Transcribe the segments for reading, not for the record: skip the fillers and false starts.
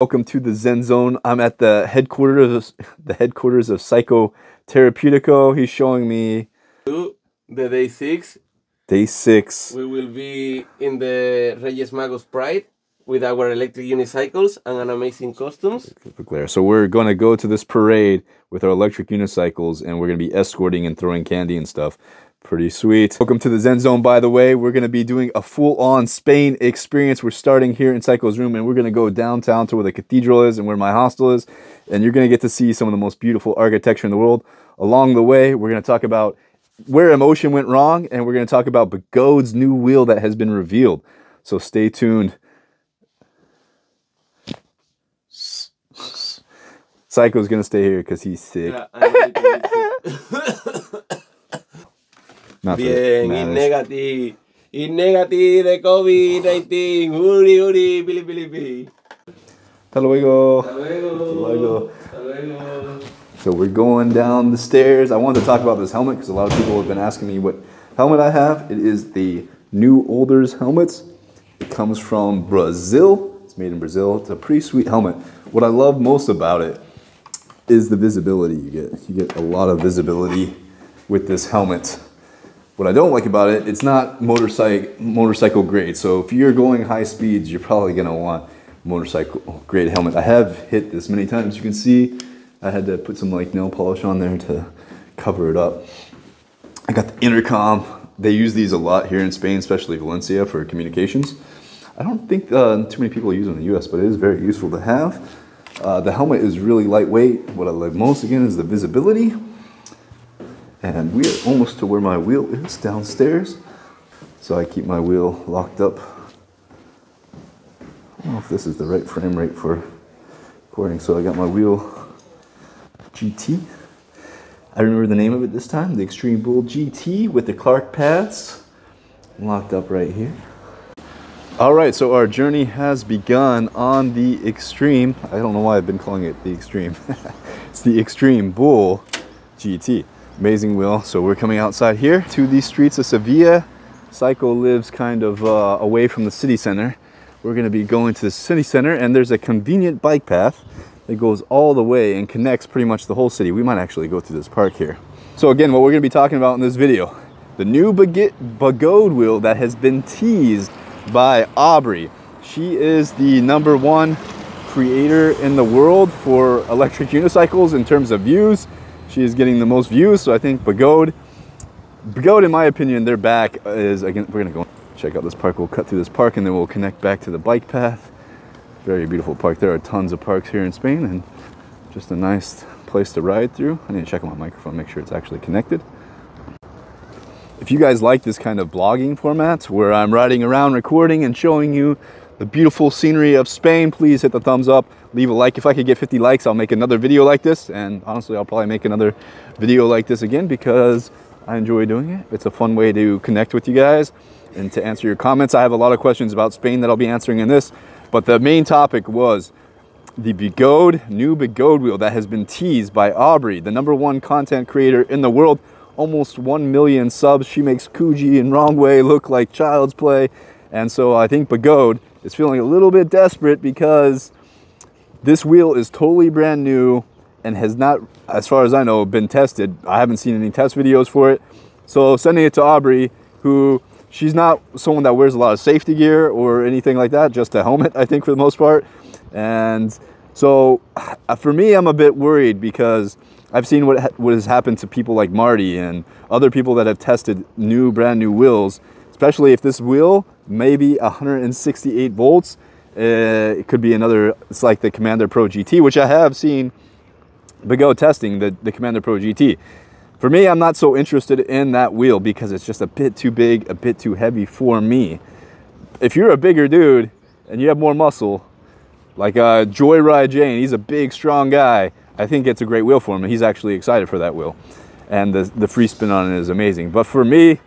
Welcome to the Zen Zone. I'm at the headquarters of PsychoTherapeutico. He's showing me the day six. Day six. We will be in the Reyes Magos Pride with our electric unicycles and an amazing costumes. So we're going to go to this parade with our electric unicycles, and we're going to be escorting and throwing candy and stuff. Pretty sweet. Welcome to the Zen Zone, by the way. We're going to be doing a full-on Spain experience. We're starting here in Psycho's room, and we're going to go downtown to where the cathedral is and where my hostel is, and you're going to get to see some of the most beautiful architecture in the world. Along the way, we're going to talk about where Inmotion went wrong, and we're going to talk about Bagode's new wheel that has been revealed. So stay tuned. Psycho's going to stay here because he's sick. Yeah, I really sick. Bien, in negative de COVID-19. Uri, uri, pili, pili, pili. Hasta luego. Hasta luego. Hasta luego. So we're going down the stairs. I wanted to talk about this helmet because a lot of people have been asking me what helmet I have. It is the new Olders helmets. It comes from Brazil. It's made in Brazil. It's a pretty sweet helmet. What I love most about it is the visibility you get. You get a lot of visibility with this helmet. What I don't like about it, it's not motorcycle grade. So if you're going high speeds, you're probably gonna want motorcycle grade helmet. I have hit this many times. You can see I had to put some like nail polish on there to cover it up. I got the intercom. They use these a lot here in Spain, especially Valencia, for communications. I don't think too many people use them in the US, but it is very useful to have. The helmet is really lightweight. What I like most, again, is the visibility. And we are almost to where my wheel is downstairs. So I keep my wheel locked up. I don't know if this is the right frame rate for recording. So I got my wheel GT. I remember the name of it this time, the Extreme Bull GT with the Clark pads. Locked up right here. All right, so our journey has begun on the Extreme. I don't know why I've been calling it the Extreme. It's the Extreme Bull GT. Amazing wheel. So we're coming outside here to the streets of Sevilla. Psycho lives kind of away from the city center. We're going to be going to the city center, and there's a convenient bike path that goes all the way and connects pretty much the whole city. We might actually go through this park here. So again, what we're going to be talking about in this video, the new Bagode wheel that has been teased by Aubrey. She is the #1 creator in the world for electric unicycles in terms of views. She is getting the most views, so I think Bagode, in my opinion, their back is, again, we're gonna go check out this park. We'll cut through this park and then we'll connect back to the bike path. Very beautiful park. There are tons of parks here in Spain and just a nice place to ride through. I need to check on my microphone, make sure it's actually connected. If you guys like this kind of blogging format where I'm riding around recording and showing you the beautiful scenery of Spain, please hit the thumbs up, leave a like. If I could get 50 likes, I'll make another video like this, and honestly, I'll probably make another video like this again because I enjoy doing it. It's a fun way to connect with you guys and to answer your comments. I have a lot of questions about Spain that I'll be answering in this, but the main topic was the Bagode, new Bagode wheel that has been teased by Aubrey, the #1 content creator in the world, almost 1 million subs. She makes Coogee and Wrong Way look like child's play, and so I think Bagode is feeling a little bit desperate because this wheel is totally brand new and has not, as far as I know, been tested. I haven't seen any test videos for it. So sending it to Aubrey, who, she's not someone that wears a lot of safety gear or anything like that, just a helmet, I think, for the most part. And so for me, I'm a bit worried because I've seen what has happened to people like Marty and other people that have tested new, brand new wheels, especially if this wheel maybe 168 volts. It could be another, it's like the Commander Pro GT, which I have seen Bagode testing, the Commander Pro GT. For me, I'm not so interested in that wheel because it's just a bit too big, a bit too heavy for me. If you're a bigger dude and you have more muscle, like Joyride Jane, he's a big, strong guy. I think it's a great wheel for him, and he's actually excited for that wheel. And the free spin on it is amazing. But for me,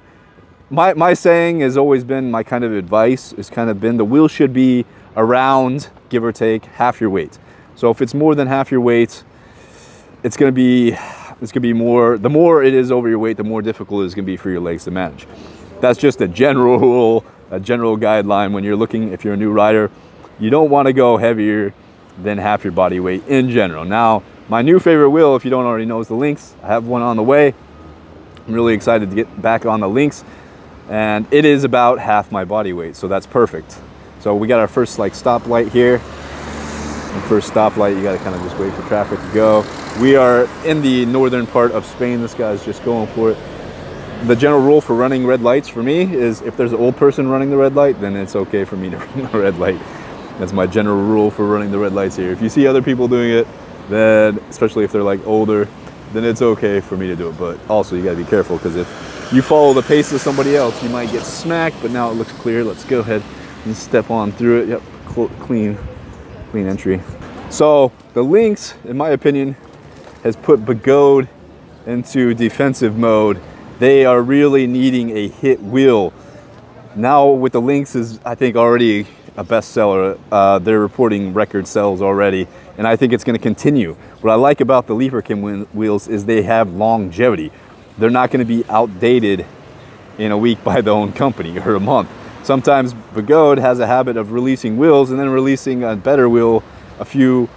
my saying has always been, my kind of advice has kind of been, the wheel should be around, give or take, half your weight. So if it's more than half your weight, it's gonna be more, the more it is over your weight, the more difficult it's gonna be for your legs to manage. That's just a general rule, a general guideline when you're looking, if you're a new rider, you don't wanna go heavier than half your body weight in general. Now, my new favorite wheel, if you don't already know, is the Lynx. I have one on the way. I'm really excited to get back on the Lynx, and it is about half my body weight, so that's perfect. So we got our first like stoplight here. The first stoplight, you got to kind of just wait for traffic to go. We are in the northern part of Spain. This guy's just going for it. The general rule for running red lights for me is if there's an old person running the red light, then it's okay for me to run the red light. That's my general rule for running the red lights here. If you see other people doing it, then especially if they're like older, then it's okay for me to do it. But also you got to be careful, because if you follow the pace of somebody else, you might get smacked. But now it looks clear. Let's go ahead and step on through it. Yep, clean entry. So the Lynx, in my opinion, has put Bagode into defensive mode. They are really needing a hit wheel. Now with the Lynx is, I think, already a bestseller. They're reporting record sales already, and I think it's going to continue. What I like about the LeaperKim wheels is they have longevity. They're not going to be outdated in a week by their own company or a month. Sometimes Bagode has a habit of releasing wheels and then releasing a better wheel a few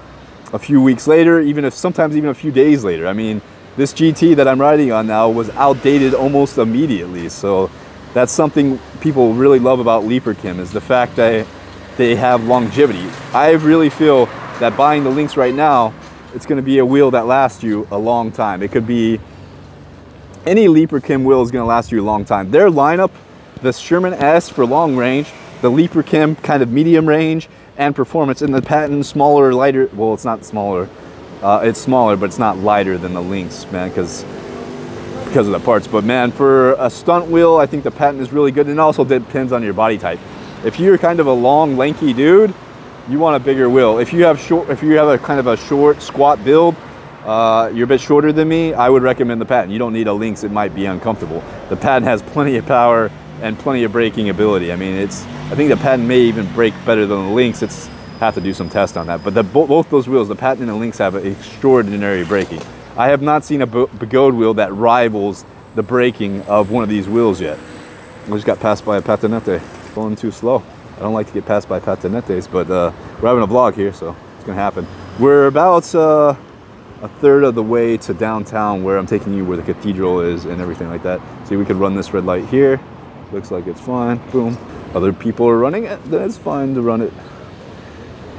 weeks later, sometimes even a few days later. I mean, this GT that I'm riding on now was outdated almost immediately. So that's something people really love about LeaperKim, is the fact that they have longevity. I really feel that buying the Lynx right now, it's going to be a wheel that lasts you a long time. It could be any LeaperKim wheel is going to last you a long time. Their lineup, the Sherman S for long range, the LeaperKim kind of medium range and performance, and the Patton smaller, lighter. Well, it's not smaller. It's smaller, but it's not lighter than the Lynx, man, because of the parts. But man, for a stunt wheel, I think the Patton is really good, and also depends on your body type. If you're kind of a long, lanky dude, you want a bigger wheel. If you have a kind of a short, squat build, you're a bit shorter than me, I would recommend the Patton. You don't need a Lynx; it might be uncomfortable. The Patton has plenty of power and plenty of braking ability. I mean, I think the Patton may even brake better than the Lynx. Have to do some tests on that. But both those wheels, the Patton and the Lynx, have extraordinary braking. I have not seen a Bagode wheel that rivals the braking of one of these wheels yet. I just got passed by a Pattonete. Going too slow. I don't like to get passed by Pattonetes, but we're having a vlog here, so it's gonna happen. We're about a third of the way to downtown, where I'm taking you where the cathedral is and everything like that. See, we could run this red light here. Looks like it's fine. Boom. Other people are running it, then it's fine to run it.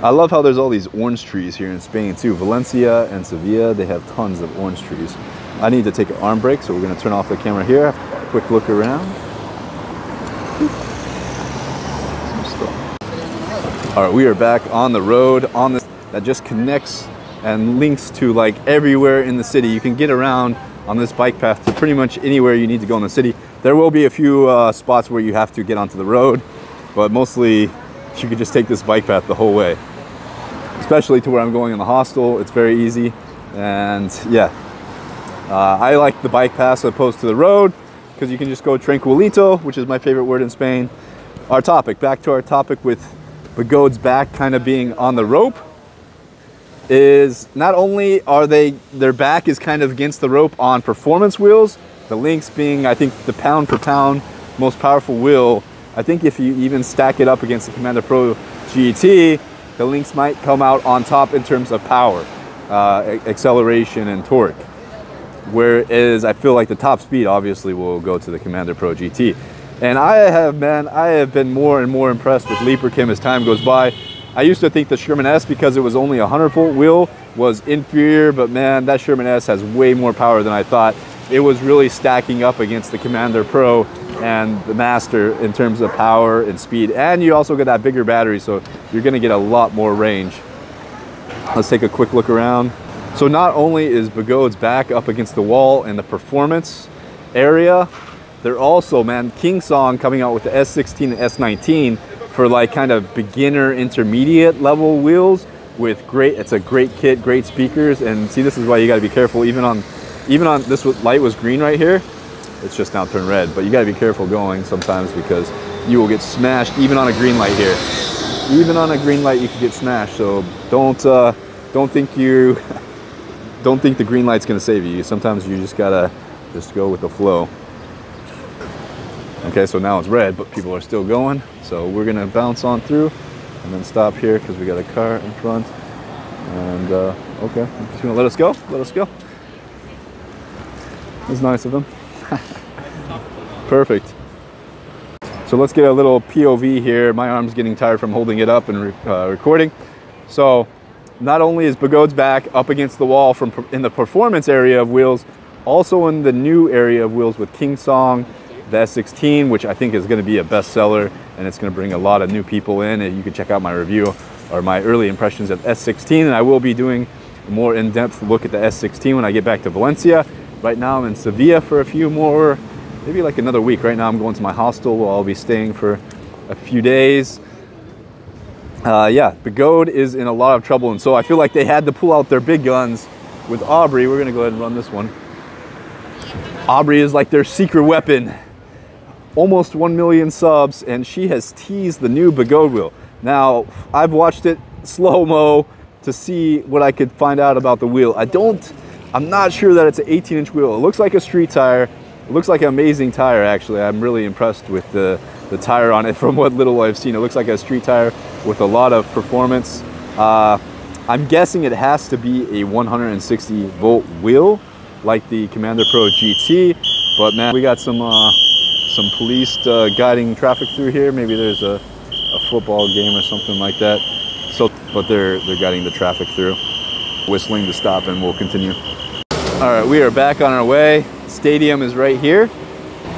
I love how there's all these orange trees here in Spain too. Valencia and Sevilla, they have tons of orange trees. I need to take an arm break, so we're gonna turn off the camera here. Quick look around. All right, we are back on the road on this that just connects and links to like everywhere in the city. You can get around on this bike path to pretty much anywhere you need to go in the city. There will be a few spots where you have to get onto the road, but mostly you could just take this bike path the whole way, especially to where I'm going in the hostel. It's very easy. And yeah, I like the bike path as opposed to the road, because you can just go tranquilito, which is my favorite word in Spain. Our topic, back to our topic with Bagode's back kind of being on the rope, is not only are their back is kind of against the rope on performance wheels, the Lynx being, I think, the pound for pound most powerful wheel. I think if you even stack it up against the Commander Pro GT, the Lynx might come out on top in terms of power, acceleration, and torque. Whereas I feel like the top speed obviously will go to the Commander Pro GT. And I have been more and more impressed with LeaperKim as time goes by. I used to think the Sherman S, because it was only a 100-volt wheel, was inferior, but man, that Sherman S has way more power than I thought. It was really stacking up against the Commander Pro and the Master in terms of power and speed, and you also get that bigger battery, so you're going to get a lot more range. Let's take a quick look around. So not only is Bagode's back up against the wall in the performance area, they're also, man, King Song coming out with the S16 and S19 for like kind of beginner intermediate level wheels with it's a great kit, great speakers. And see, this is why you got to be careful. Even on this light was green right here. It's just now turned red, but you gotta be careful going sometimes, because you will get smashed even on a green light here. Even on a green light, you could get smashed. So don't think the green light's gonna save you. Sometimes you just gotta go with the flow. Okay, so now it's red, but people are still going. So we're gonna bounce on through and then stop here because we got a car in front. And okay, I'm just gonna let us go. That's nice of them. Perfect. So let's get a little POV here. My arm's getting tired from holding it up and recording. So not only is Bagode's back up against the wall from in the performance area of wheels, also in the new area of wheels with King Song, the S16, which I think is going to be a bestseller, and it's going to bring a lot of new people in. And you can check out my review or my early impressions of S16, and I will be doing a more in-depth look at the S16 when I get back to Valencia. Right now I'm in Sevilla for a few more, maybe like another week. Right now I'm going to my hostel where I'll be staying for a few days. Yeah, Bagode is in a lot of trouble, and so I feel like they had to pull out their big guns with Aubrey. We're going to go ahead and run this one. Aubrey is like their secret weapon. Almost 1 million subs, and she has teased the new Bagode wheel. Now, I've watched it slow-mo to see what I could find out about the wheel. I'm not sure that it's an 18-inch wheel. It looks like a street tire. It looks like an amazing tire, actually. I'm really impressed with the tire on it from what little I've seen. It looks like a street tire with a lot of performance. I'm guessing it has to be a 160-volt wheel, like the Commander Pro GT, but man, we got some police guiding traffic through here. Maybe there's a football game or something like that. So, but they're guiding the traffic through, whistling to stop, and we'll continue. All right, we are back on our way. Stadium is right here.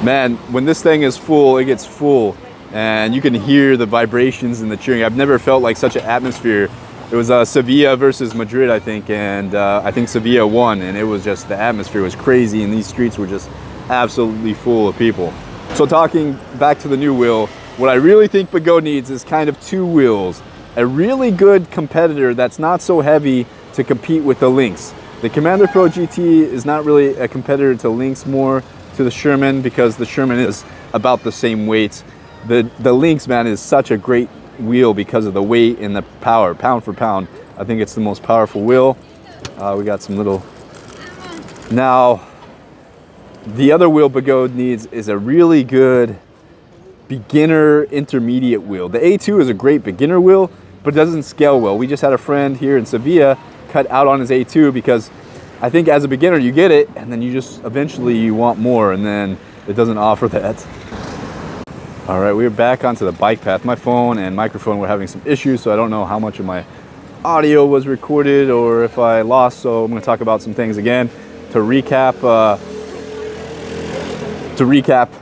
Man, when this thing is full, it gets full, and you can hear the vibrations and the cheering. I've never felt like such an atmosphere. It was Sevilla versus Madrid, I think, and I think Sevilla won, and it was just, the atmosphere was crazy, and these streets were just absolutely full of people. So talking back to the new wheel, what I really think Bagode needs is kind of two wheels. A really good competitor that's not so heavy to compete with the Lynx. The Commander Pro GT is not really a competitor to Lynx, more to the Sherman, because the Sherman is about the same weight. The Lynx, man, is such a great wheel because of the weight and the power, pound for pound. I think it's the most powerful wheel. We got some little... Now, the other wheel Bagode needs is a really good beginner intermediate wheel. The A2 is a great beginner wheel, but it doesn't scale well. We just had a friend here in Sevilla cut out on his A2 because I think as a beginner you get it, and then you just eventually you want more, and then it doesn't offer that. All right, we're back onto the bike path. My phone and microphone were having some issues, so I don't know how much of my audio was recorded or if I lost, so I'm going to talk about some things again. To recap,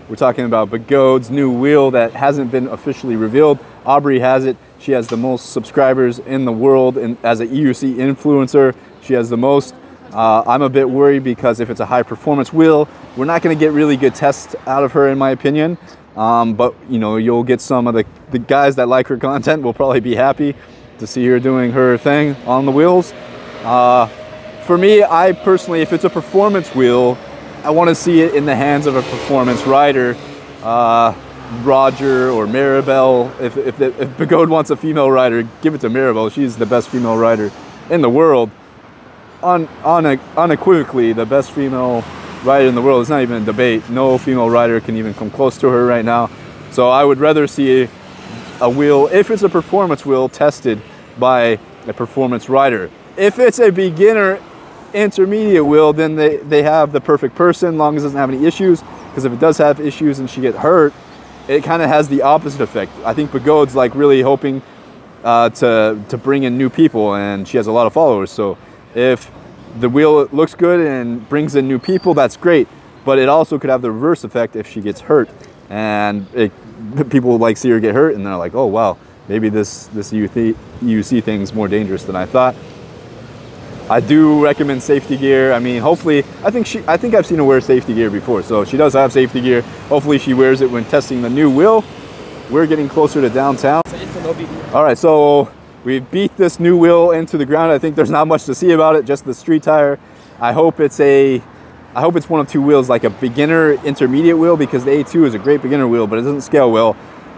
we're talking about Bagode's new wheel that hasn't been officially revealed. Aubrey has it. She has the most subscribers in the world, and as an EUC influencer, she has the most. I'm a bit worried because if it's a high-performance wheel, we're not going to get really good tests out of her, in my opinion. But you know, you'll get some of the guys that like her content will probably be happy to see her doing her thing on the wheels. For me, I personally, if it's a performance wheel, I want to see it in the hands of a performance rider, Roger or Maribel. If Bagode wants a female rider, give it to Maribel. She's the best female rider in the world, unequivocally the best female rider in the world. It's not even a debate. No female rider can even come close to her right now. So I would rather see a wheel, if it's a performance wheel, tested by a performance rider. If it's a beginner intermediate wheel, then they have the perfect person, long as it doesn't have any issues, because if it does have issues and she get hurt, it kind of has the opposite effect. I think Bagode's like really hoping to bring in new people, and she has a lot of followers, so if the wheel looks good and brings in new people, that's great, but it also could have the reverse effect if she gets hurt, and people like see her get hurt and they're like, oh wow, maybe this EUC thing's more dangerous than I thought. I do recommend safety gear. I mean, hopefully, I think I've seen her wear safety gear before, so she does have safety gear. Hopefully she wears it when testing the new wheel. We're getting closer to downtown. All right, so we beat this new wheel into the ground. I think there's not much to see about it, just the street tire. I hope it's one of two wheels, like a beginner intermediate wheel, because the A2 is a great beginner wheel, but it doesn't scale well,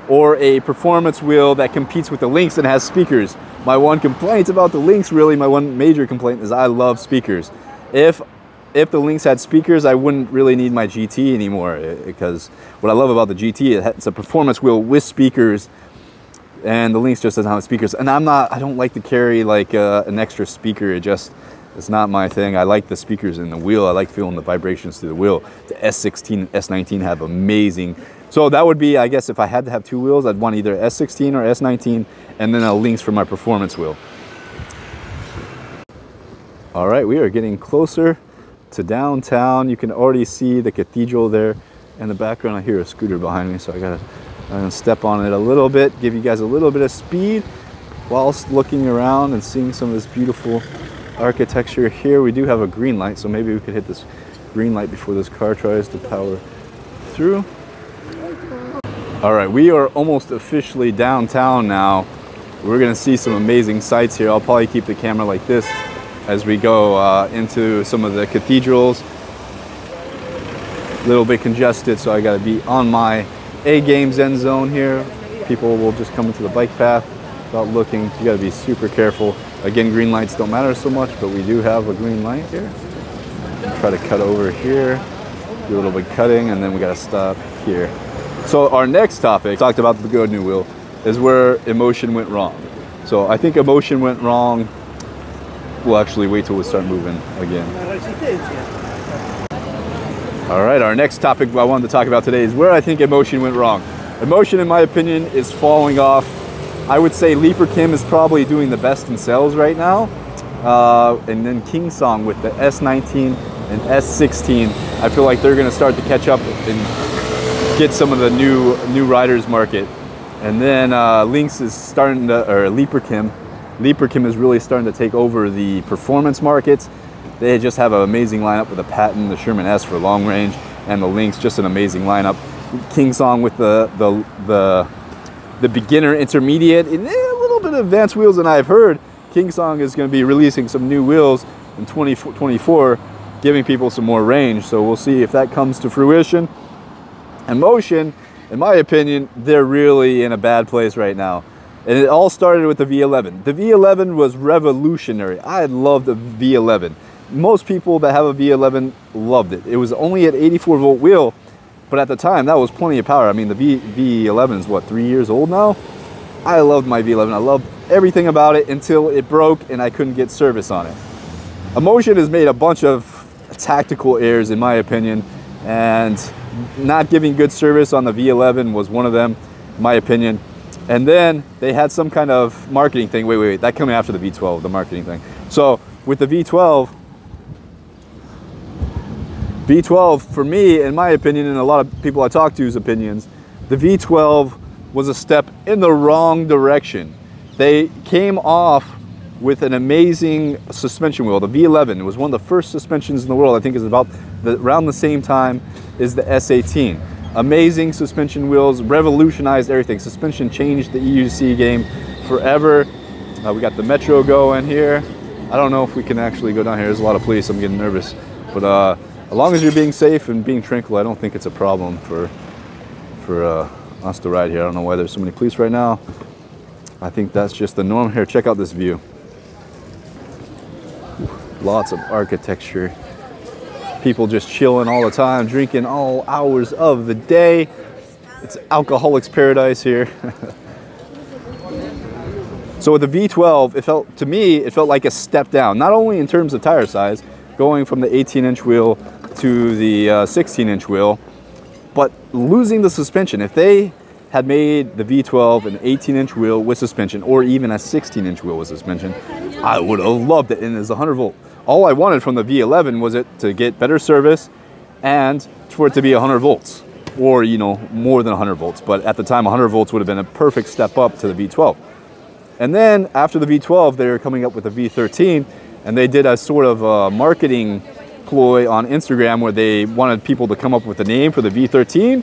or a performance wheel that competes with the Lynx and has speakers. My one complaint about the Lynx, really, my one major complaint, is I love speakers. If the Lynx had speakers, I wouldn't really need my GT anymore, because what I love about the GT, it's a performance wheel with speakers. and the Lynx just doesn't have speakers. And I don't like to carry like an extra speaker. It's not my thing. I like the speakers in the wheel. I like feeling the vibrations through the wheel. The S16 and S19 have amazing. So that would be, I guess, if I had to have two wheels, I'd want either S16 or S19, and then a Lynx for my performance wheel. All right, we are getting closer to downtown. You can already see the cathedral there. In the background, I hear a scooter behind me, so I'm gonna step on it a little bit, give you guys a little bit of speed whilst looking around and seeing some of this beautiful architecture here. We do have a green light, so maybe we could hit this green light before this car tries to power through. All right, we are almost officially downtown now. We're gonna see some amazing sights here. I'll probably keep the camera like this as we go into some of the cathedrals. A little bit congested, so I gotta be on my A-Games end zone here. People will just come into the bike path without looking. You gotta be super careful. Again, green lights don't matter so much, but we do have a green light here. Try to cut over here, do a little bit cutting, and then we gotta stop here. So our next topic, talked about the good new wheel, is where Inmotion went wrong. So I think Inmotion went wrong. We'll actually wait till we start moving again. All right, our next topic I wanted to talk about today is where I think Inmotion went wrong. Inmotion, in my opinion, is falling off. I would say LeaperKim is probably doing the best in sales right now. And then King Song with the S19 and S16. I feel like they're gonna start to catch up and get some of the new riders market. And then Lynx is starting to, or LeaperKim is really starting to take over the performance markets. They just have an amazing lineup with the Patton, the Sherman S for long range, and the Lynx, just an amazing lineup. King Song with the beginner, intermediate, and a little bit of advanced wheels. And I've heard King Song is going to be releasing some new wheels in 2024, giving people some more range. So we'll see if that comes to fruition. Inmotion, in my opinion, they're really in a bad place right now. And it all started with the V11. The V11 was revolutionary. I loved the V11. Most people that have a V11 loved it. It was only an 84-volt wheel. But at the time, that was plenty of power. I mean, the V11 is, what, 3 years old now? I loved my V11. I loved everything about it until it broke and I couldn't get service on it. Inmotion has made a bunch of tactical errors, in my opinion, and not giving good service on the V11 was one of them, in my opinion. And then they had some kind of marketing thing. Wait, that came after the V12, the marketing thing. So with the V12, for me, in my opinion, and a lot of people I talk to's opinions, the V12 was a step in the wrong direction. They came off with an amazing suspension wheel. The V11 was one of the first suspensions in the world. I think is about around the same time as the S18. Amazing suspension wheels, revolutionized everything. Suspension changed the EUC game forever. We got the Metro going here. I don't know if we can actually go down here. There's a lot of police. I'm getting nervous, but as long as you're being safe and being tranquil, I don't think it's a problem for us to ride here. I don't know why there's so many police right now. I think that's just the norm here. Check out this view. Lots of architecture. People just chilling all the time, drinking all hours of the day. It's alcoholics paradise here. So with the V12, to me, it felt like a step down, not only in terms of tire size, going from the 18-inch wheel to the 16-inch wheel, but losing the suspension. If they had made the V12 an 18-inch wheel with suspension, or even a 16-inch wheel with suspension, I would have loved it. And it's 100 volt. All I wanted from the V11 was it to get better service and for it to be 100 volts, or you know, more than 100 volts. But at the time, 100 volts would have been a perfect step up to the V12. And then after the V12, they were coming up with the V13. And they did a sort of marketing ploy on Instagram where they wanted people to come up with a name for the V13.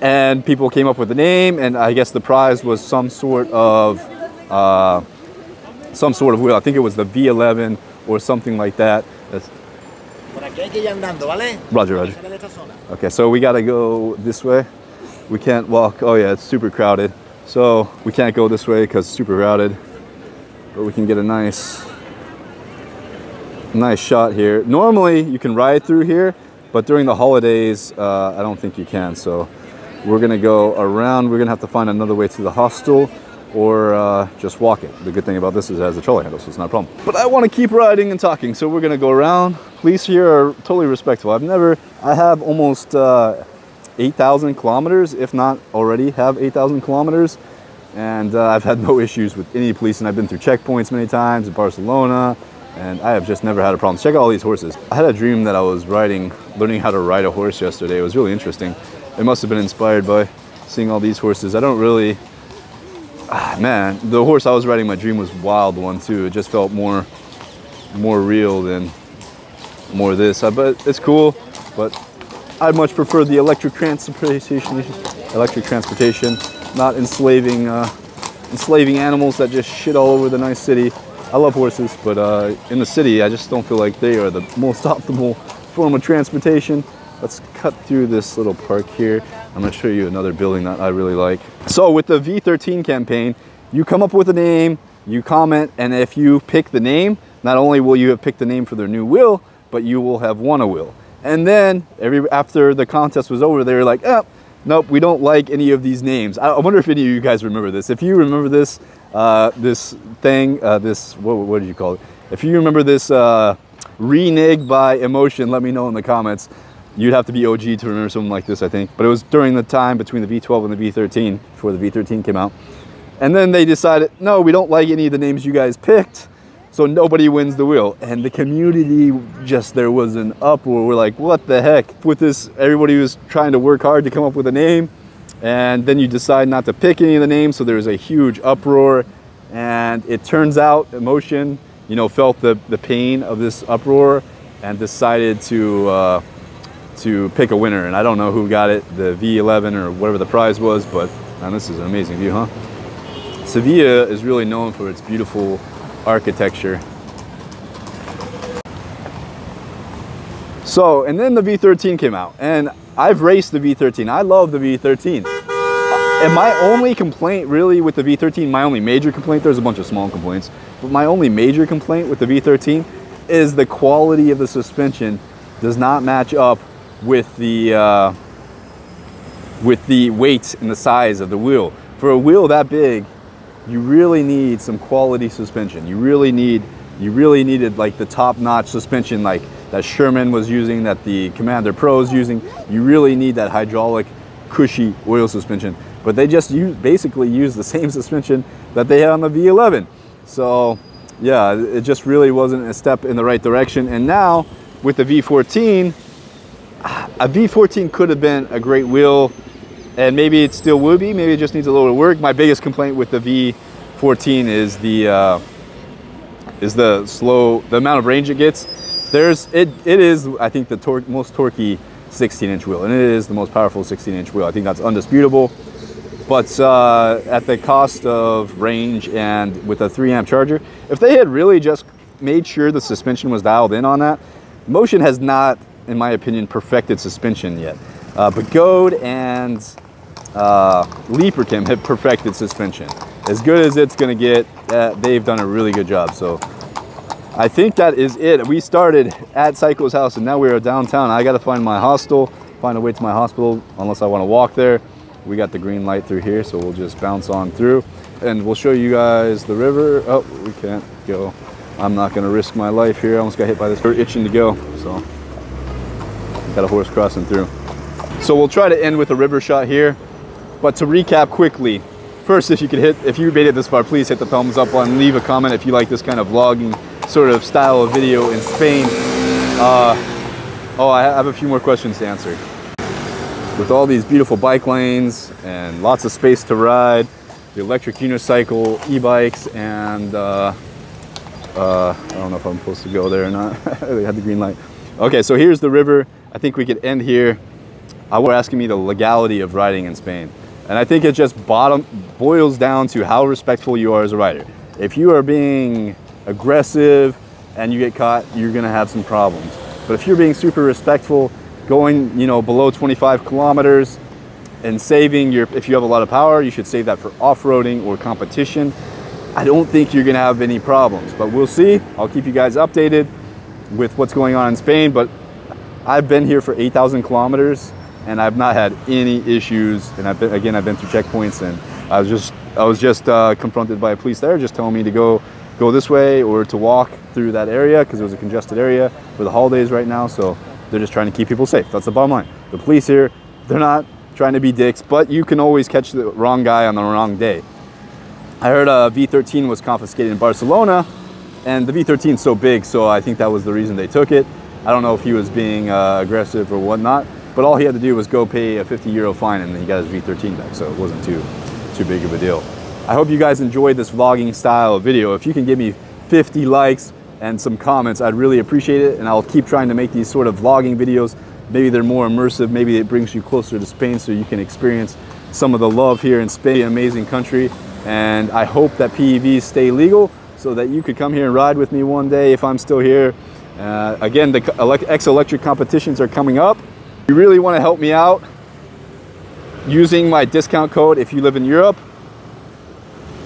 And people came up with the name, and I guess the prize was some sort of wheel. I think it was the V11 or something like that. That's... Roger. Okay, so we gotta go this way. We can't walk. Oh yeah, it's super crowded. So we can't go this way because it's super crowded. But we can get a nice shot here. Normally you can ride through here, but during the holidays I don't think you can, so we're gonna go around. We're gonna have to find another way to the hostel. or just walk it. The good thing about this is it has a trolley handle, so it's not a problem. But I want to keep riding and talking, so we're gonna go around. Police here are totally respectful. I have almost 8,000 kilometers, if not already have 8,000 kilometers. And I've had no issues with any police, and I've been through checkpoints many times in Barcelona, and I have just never had a problem. Check out all these horses. I had a dream that I was learning how to ride a horse yesterday. It was really interesting. It must have been inspired by seeing all these horses. I don't really, man, the horse I was riding, my dream was a wild one too. It just felt more real than more this. But it's cool, but I much prefer the electric transportation. Not enslaving animals that just shit all over the nice city. I love horses, but in the city, I just don't feel like they are the most optimal form of transportation. Let's cut through this little park here. I'm gonna show you another building that I really like. So with the V13 campaign, you come up with a name, you comment, and if you pick the name, not only will you have picked the name for their new wheel, but you will have won a wheel. And then after the contest was over, they were like, oh, nope, we don't like any of these names. I wonder if any of you guys remember this. If you remember this, what did you call it? If you remember this renege by Inmotion, let me know in the comments. You'd have to be OG to remember something like this, I think. But it was during the time between the V12 and the V13, before the V13 came out. And then they decided, no, we don't like any of the names you guys picked, so nobody wins the wheel. And the community, there was an uproar. We're like, what the heck? With this, everybody was trying to work hard to come up with a name, and then you decide not to pick any of the names, so there was a huge uproar. And it turns out Inmotion, you know, felt the pain of this uproar and decided to pick a winner. And I don't know who got it, the V11 or whatever the prize was, but man, this is an amazing view, huh? Sevilla is really known for its beautiful architecture. So, and then the V13 came out, and I've raced the V13. I love the V13. And my only complaint really with the V13, my only major complaint, there's a bunch of small complaints, but my only major complaint with the V13 is the quality of the suspension does not match up with the weight and the size of the wheel. For a wheel that big, you really need some quality suspension. You really needed like the top-notch suspension like that Sherman was using, that the Commander Pro is using. You really need that hydraulic cushy oil suspension, but they just basically use the same suspension that they had on the V11. So yeah, it just really wasn't a step in the right direction. And now with the V14, a V14 could have been a great wheel, and maybe it still would be, maybe it just needs a little work. My biggest complaint with the V14 is the amount of range it gets. It is I think the most torquey 16-inch wheel, and it is the most powerful 16-inch wheel. I think that's undisputable, but at the cost of range and with a 3-amp charger. If they had really just made sure the suspension was dialed in on that, Inmotion has not, in my opinion, perfected suspension yet. But Coogee and LeaperKim have perfected suspension. As good as it's going to get, they've done a really good job. So I think that is it. We started at Psycho's house, and now we are downtown. I got to find my hostel, find a way to my hospital, unless I want to walk there. We got the green light through here, so we'll just bounce on through, and we'll show you guys the river. Oh, we can't go. I'm not going to risk my life here. I almost got hit by this. We're itching to go, so got a horse crossing through. So we'll try to end with a river shot here, but to recap quickly. First, if you made it this far, please hit the thumbs up button. Leave a comment if you like this kind of vlogging sort of style of video in Spain. Oh, I have a few more questions to answer. With all these beautiful bike lanes and lots of space to ride, the electric unicycle, e-bikes, and I don't know if I'm supposed to go there or not. They had the green light. Okay, so here's the river. I think we could end here. I were asking me the legality of riding in Spain. And I think it just boils down to how respectful you are as a rider. If you are being aggressive and you get caught, you're gonna have some problems. But if you're being super respectful, going, you know, below 25 kilometers and saving your, if you have a lot of power, you should save that for off-roading or competition. I don't think you're gonna have any problems, but we'll see. I'll keep you guys updated with what's going on in Spain, but I've been here for 8,000 kilometers and I've not had any issues. And I've been through checkpoints, and I was just I was just confronted by a police there just telling me to go this way or to walk through that area because it was a congested area for the holidays right now. So they're just trying to keep people safe. That's the bottom line. The police here, they're not trying to be dicks, but you can always catch the wrong guy on the wrong day. I heard a V13 was confiscated in Barcelona, and the V13 is so big, so I think that was the reason they took it. I don't know if he was being aggressive or whatnot, but all he had to do was go pay a 50 € fine and he got his V13 back, so it wasn't too big of a deal. I hope you guys enjoyed this vlogging style video. If you can give me 50 likes and some comments, I'd really appreciate it, and I'll keep trying to make these sort of vlogging videos. Maybe they're more immersive, maybe it brings you closer to Spain so you can experience some of the love here in Spain, an amazing country. And I hope that PEVs stay legal so that you could come here and ride with me one day if I'm still here. Again, the ex-electric competitions are coming up. If you really want to help me out using my discount code, if you live in Europe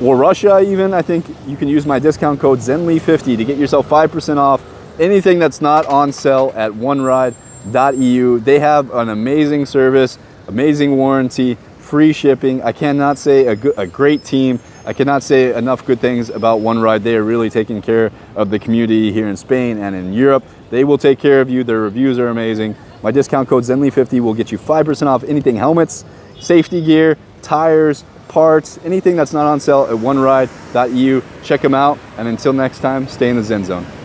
or Russia even, I think you can use my discount code ZENLY50 to get yourself 5% off anything that's not on sale at OneRide.EU. They have an amazing service, amazing warranty, free shipping. I cannot say a great team. I cannot say enough good things about OneRide. They are really taking care of the community here in Spain and in Europe. They will take care of you. Their reviews are amazing. My discount code ZENLY50 will get you 5% off anything, helmets, safety gear, tires, parts, anything that's not on sale at OneRide.EU. Check them out. And until next time, stay in the Zen Zone.